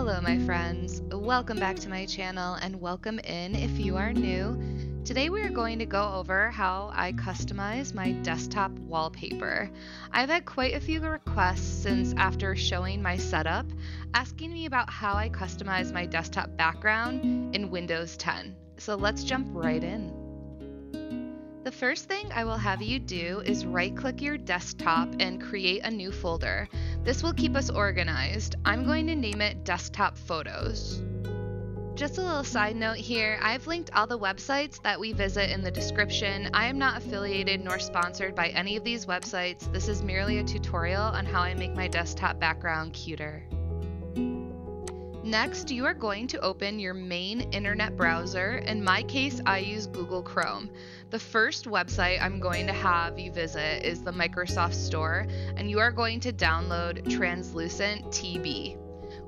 Hello my friends, welcome back to my channel and welcome in if you are new. Today we are going to go over how I customize my desktop wallpaper. I've had quite a few requests since after showing my setup, asking me about how I customize my desktop background in Windows 10. So let's jump right in. The first thing I will have you do is right-click your desktop and create a new folder. This will keep us organized. I'm going to name it Desktop Photos. Just a little side note here, I've linked all the websites that we visit in the description. I am not affiliated nor sponsored by any of these websites. This is merely a tutorial on how I make my desktop background cuter. Next, you are going to open your main internet browser. In my case, I use Google Chrome. The first website I'm going to have you visit is the Microsoft Store, and you are going to download Translucent TB.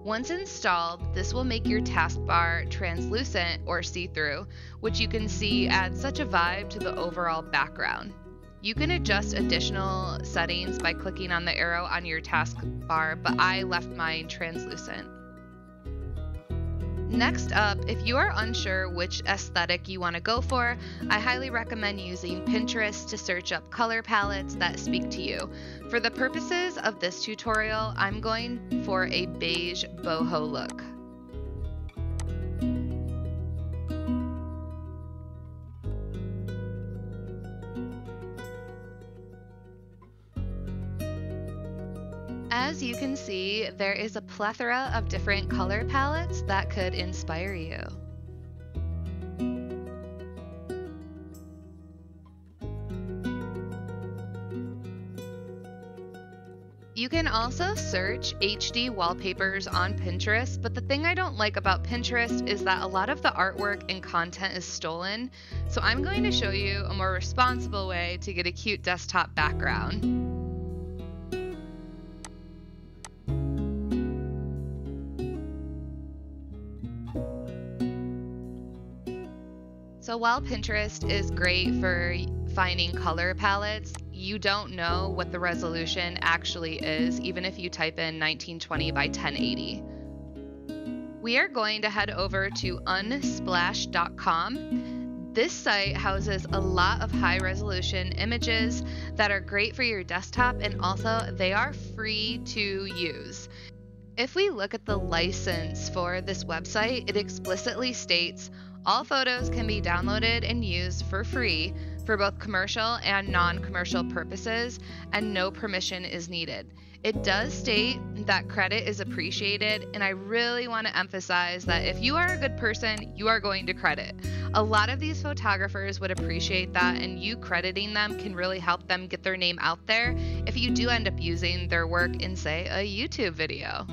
Once installed, this will make your taskbar translucent or see-through, which you can see adds such a vibe to the overall background. You can adjust additional settings by clicking on the arrow on your taskbar, but I left mine translucent. Next up, if you are unsure which aesthetic you want to go for, I highly recommend using Pinterest to search up color palettes that speak to you. For the purposes of this tutorial, I'm going for a beige boho look. As you can see, there is a plethora of different color palettes that could inspire you. You can also search HD wallpapers on Pinterest, but the thing I don't like about Pinterest is that a lot of the artwork and content is stolen, so I'm going to show you a more responsible way to get a cute desktop background. So while Pinterest is great for finding color palettes, you don't know what the resolution actually is, even if you type in 1920 by 1080. We are going to head over to unsplash.com. This site houses a lot of high-resolution images that are great for your desktop, and also they are free to use. If we look at the license for this website, it explicitly states, all photos can be downloaded and used for free for both commercial and non-commercial purposes, and no permission is needed. It does state that credit is appreciated, and I really want to emphasize that if you are a good person, you are going to credit. A lot of these photographers would appreciate that, and you crediting them can really help them get their name out there if you do end up using their work in, say, a YouTube video.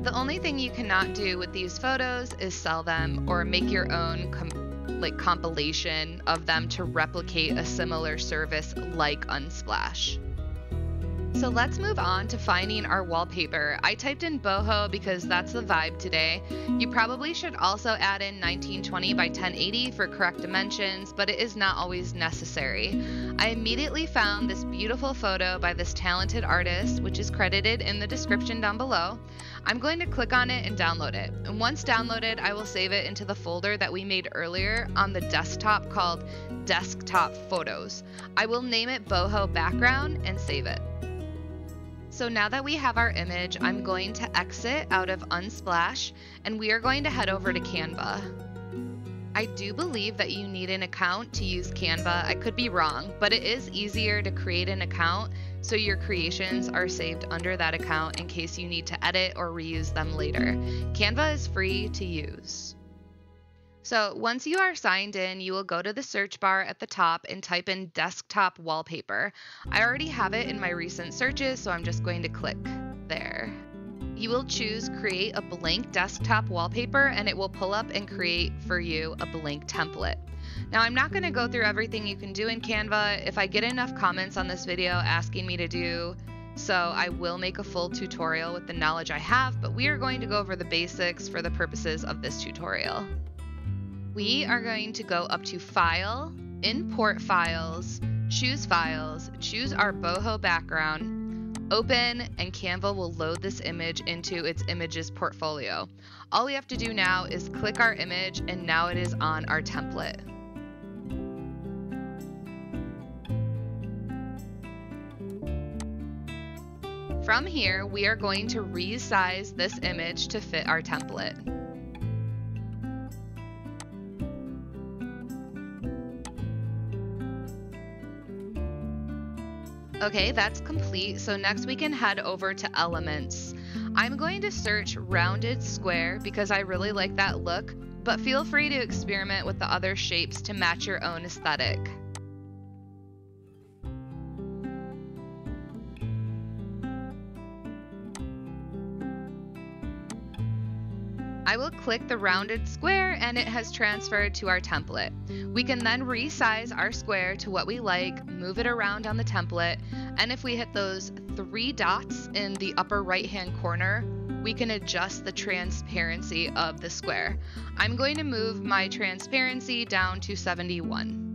The only thing you cannot do with these photos is sell them or make your own compilation of them to replicate a similar service like Unsplash. So let's move on to finding our wallpaper. I typed in boho because that's the vibe today. You probably should also add in 1920 by 1080 for correct dimensions, but it is not always necessary. I immediately found this beautiful photo by this talented artist, which is credited in the description down below. I'm going to click on it and download it. And once downloaded, I will save it into the folder that we made earlier on the desktop called Desktop Photos. I will name it Boho Background and save it. So now that we have our image, I'm going to exit out of Unsplash and we are going to head over to Canva. I do believe that you need an account to use Canva. I could be wrong, but it is easier to create an account so your creations are saved under that account in case you need to edit or reuse them later. Canva is free to use. So once you are signed in, you will go to the search bar at the top and type in desktop wallpaper. I already have it in my recent searches, so I'm just going to click there. You will choose create a blank desktop wallpaper and it will pull up and create for you a blank template. Now I'm not going to go through everything you can do in Canva. If I get enough comments on this video asking me to do so, I will make a full tutorial with the knowledge I have, but we are going to go over the basics for the purposes of this tutorial. We are going to go up to File, Import Files, Choose Our Boho Background, open, and Canva will load this image into its images portfolio. All we have to do now is click our image, and now it is on our template. From here, we are going to resize this image to fit our template. Okay, that's complete, so next we can head over to Elements. I'm going to search Rounded Square because I really like that look, but feel free to experiment with the other shapes to match your own aesthetic. I will click the rounded square and it has transferred to our template. We can then resize our square to what we like, move it around on the template, and if we hit those three dots in the upper right-hand corner, we can adjust the transparency of the square. I'm going to move my transparency down to 71.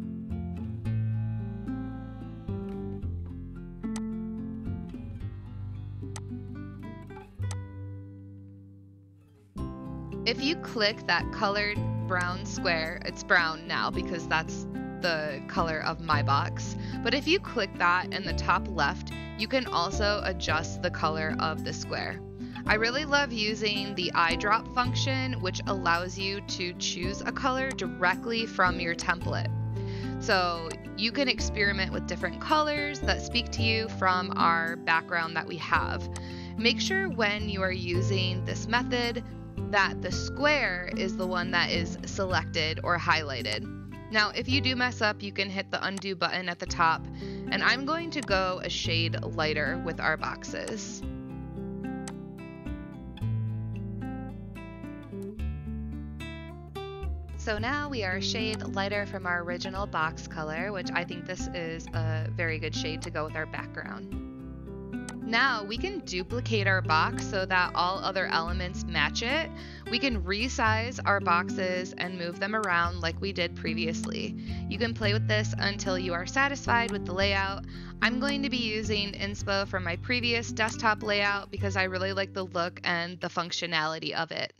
If you click that colored brown square, it's brown now because that's the color of my box, but if you click that in the top left, you can also adjust the color of the square. I really love using the eyedrop function, which allows you to choose a color directly from your template. So you can experiment with different colors that speak to you from our background that we have. Make sure when you are using this method that the square is the one that is selected or highlighted. Now, if you do mess up, you can hit the undo button at the top, and I'm going to go a shade lighter with our boxes. So now we are a shade lighter from our original box color, which I think this is a very good shade to go with our background. Now we can duplicate our box so that all other elements match it. We can resize our boxes and move them around like we did previously. You can play with this until you are satisfied with the layout. I'm going to be using inspo from my previous desktop layout because I really like the look and the functionality of it.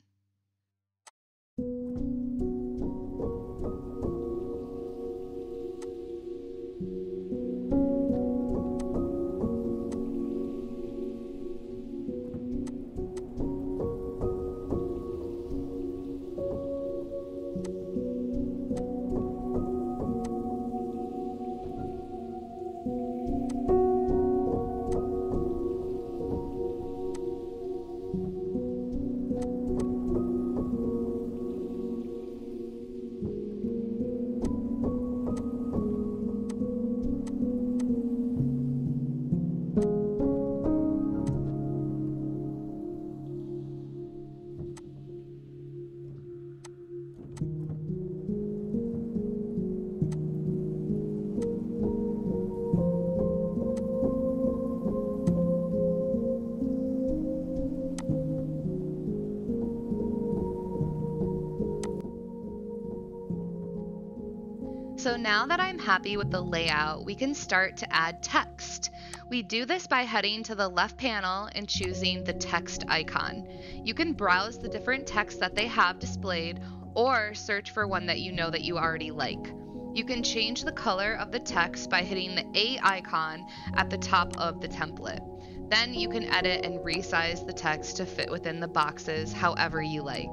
So now that I'm happy with the layout, we can start to add text. We do this by heading to the left panel and choosing the text icon. You can browse the different texts that they have displayed or search for one that you know that you already like. You can change the color of the text by hitting the A icon at the top of the template. Then you can edit and resize the text to fit within the boxes however you like.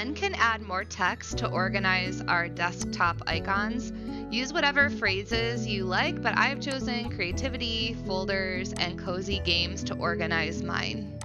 then can add more text to organize our desktop icons. Use whatever phrases you like, but I've chosen creativity, folders, and cozy games to organize mine.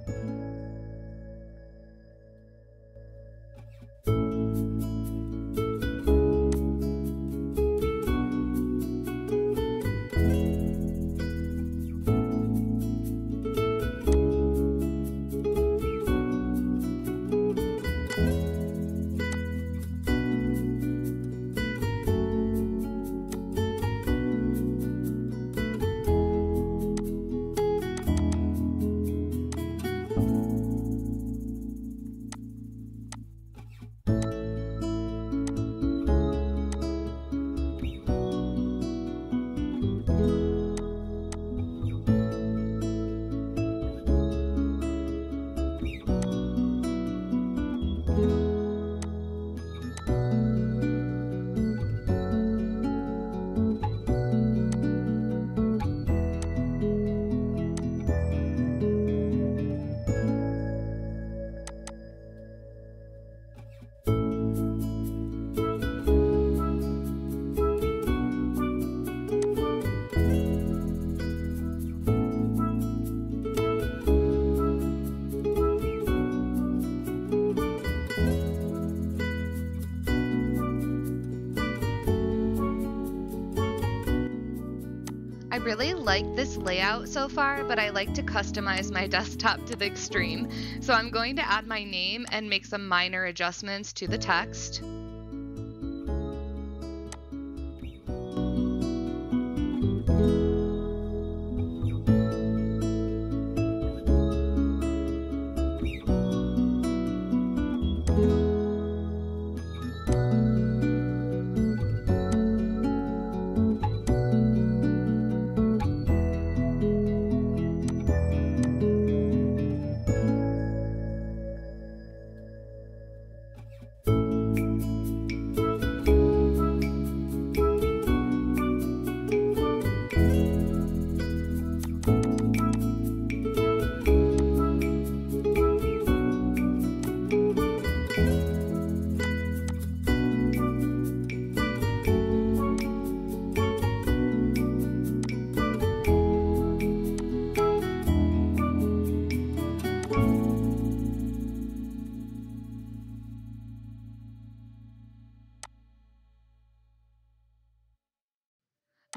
I really like this layout so far, but I like to customize my desktop to the extreme, so I'm going to add my name and make some minor adjustments to the text.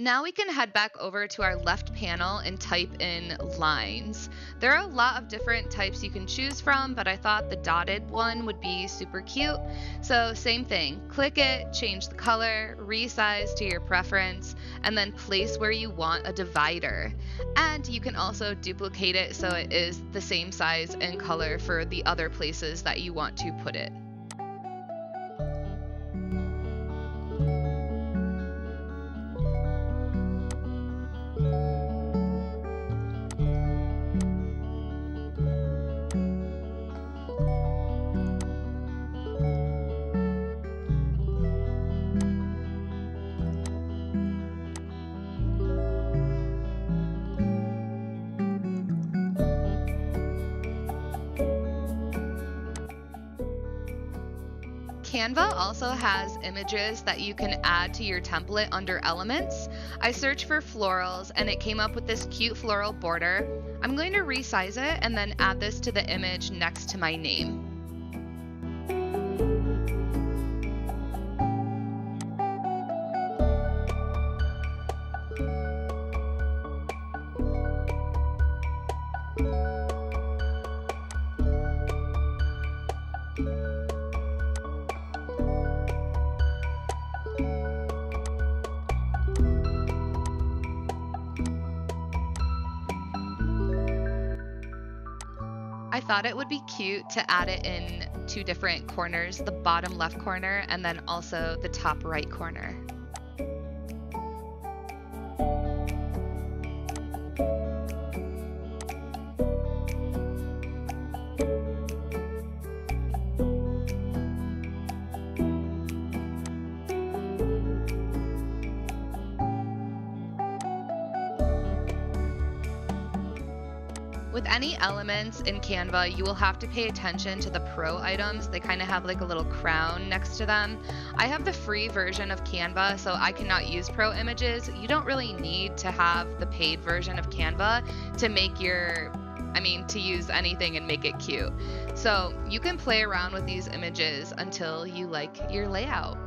Now we can head back over to our left panel and type in lines. There are a lot of different types you can choose from, but I thought the dotted one would be super cute. So same thing, click it, change the color, resize to your preference, and then place where you want a divider. And you can also duplicate it so it is the same size and color for the other places that you want to put it. Canva also has images that you can add to your template under elements. I searched for florals and it came up with this cute floral border. I'm going to resize it and then add this to the image next to my name. I thought it would be cute to add it in two different corners, the bottom left corner and then also the top right corner. With any elements in Canva, you will have to pay attention to the pro items. They kind of have like a little crown next to them. I have the free version of Canva, so I cannot use pro images. You don't really need to have the paid version of Canva to make your, to use anything and make it cute. So you can play around with these images until you like your layout.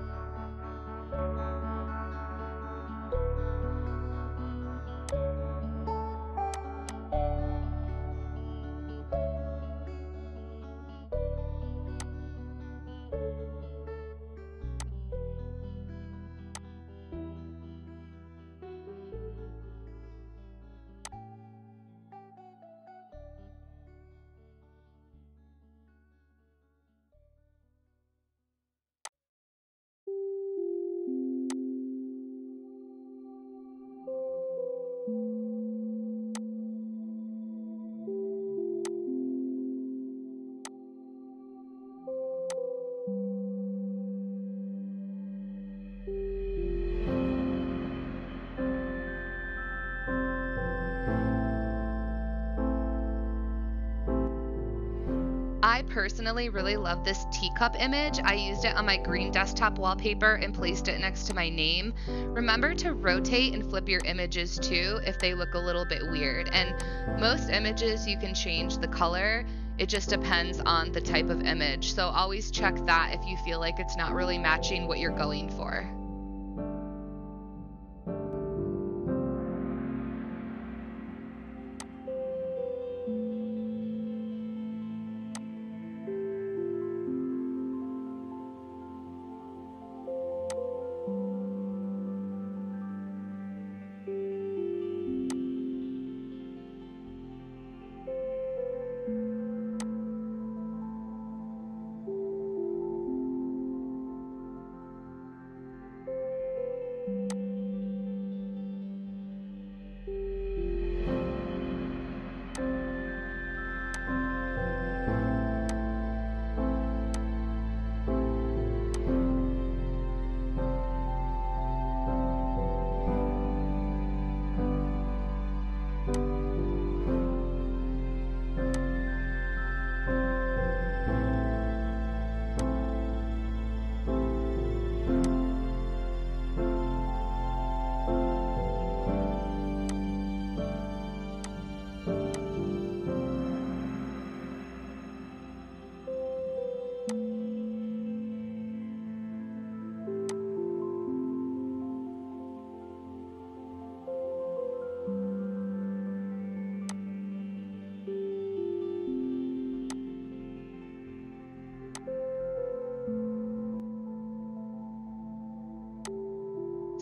I personally really love this teacup image. I used it on my green desktop wallpaper and placed it next to my name. Remember to rotate and flip your images too if they look a little bit weird. And most images you can change the color. It just depends on the type of image. So always check that if you feel like it's not really matching what you're going for.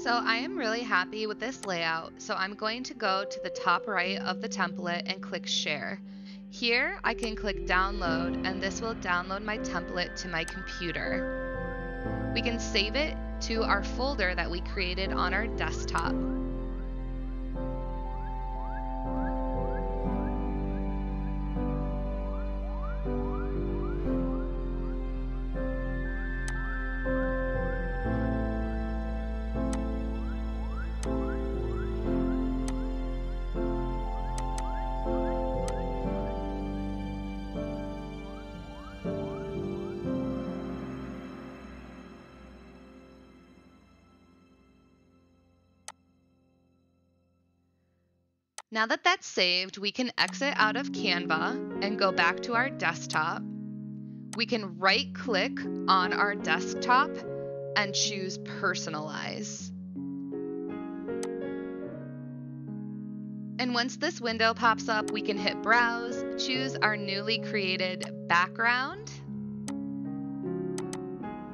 So I am really happy with this layout, so I'm going to go to the top right of the template and click Share. Here I can click Download, and this will download my template to my computer. We can save it to our folder that we created on our desktop. Now that that's saved, we can exit out of Canva and go back to our desktop. We can right-click on our desktop and choose Personalize. And once this window pops up, we can hit Browse, choose our newly created background,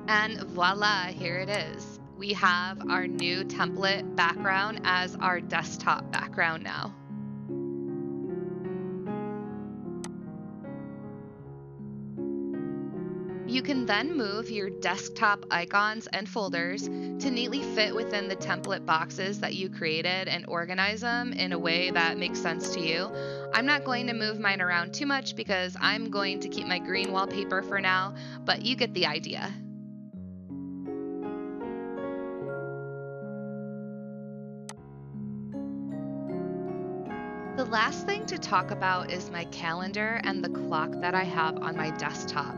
and voila, here it is. We have our new template background as our desktop background now. You can then move your desktop icons and folders to neatly fit within the template boxes that you created and organize them in a way that makes sense to you. I'm not going to move mine around too much because I'm going to keep my green wallpaper for now, but you get the idea. The The last thing to talk about is my calendar and the clock that I have on my desktop.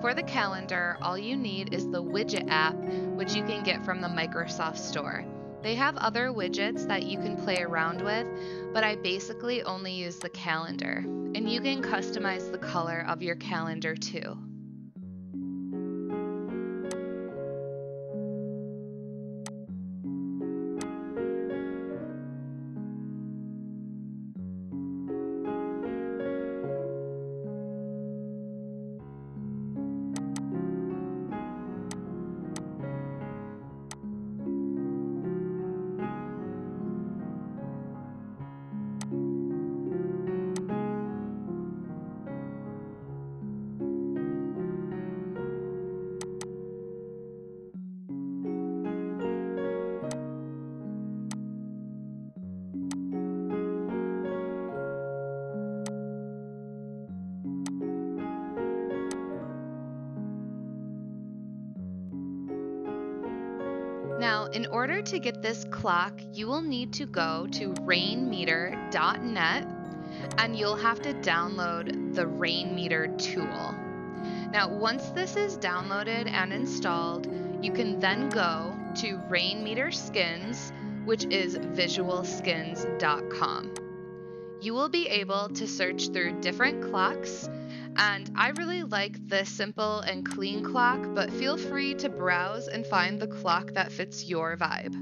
For the calendar, all you need is the widget app, which you can get from the Microsoft Store. They have other widgets that you can play around with, but I basically only use the calendar. And you can customize the color of your calendar too. Now, in order to get this clock, you will need to go to rainmeter.net and you'll have to download the Rainmeter tool. Now, once this is downloaded and installed, you can then go to RainmeterSkins, which is visualskins.com. You will be able to search through different clocks, and I really like this simple and clean clock, but feel free to browse and find the clock that fits your vibe.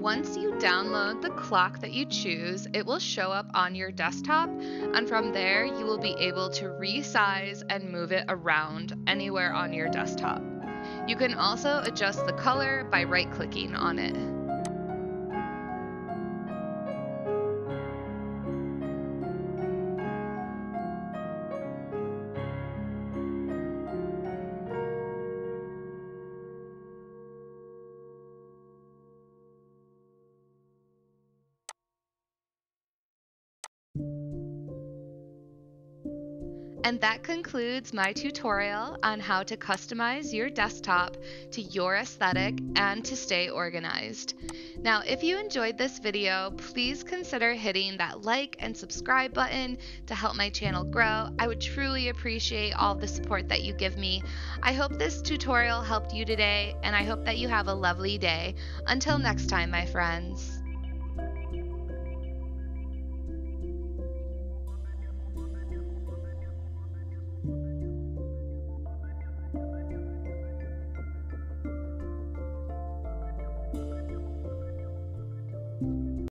Once you download the clock that you choose, it will show up on your desktop, and from there you will be able to resize and move it around anywhere on your desktop. You can also adjust the color by right-clicking on it. And that concludes my tutorial on how to customize your desktop to your aesthetic and to stay organized. Now, if you enjoyed this video, please consider hitting that like and subscribe button to help my channel grow. I would truly appreciate all the support that you give me. I hope this tutorial helped you today, and I hope that you have a lovely day. Until next time, my friends.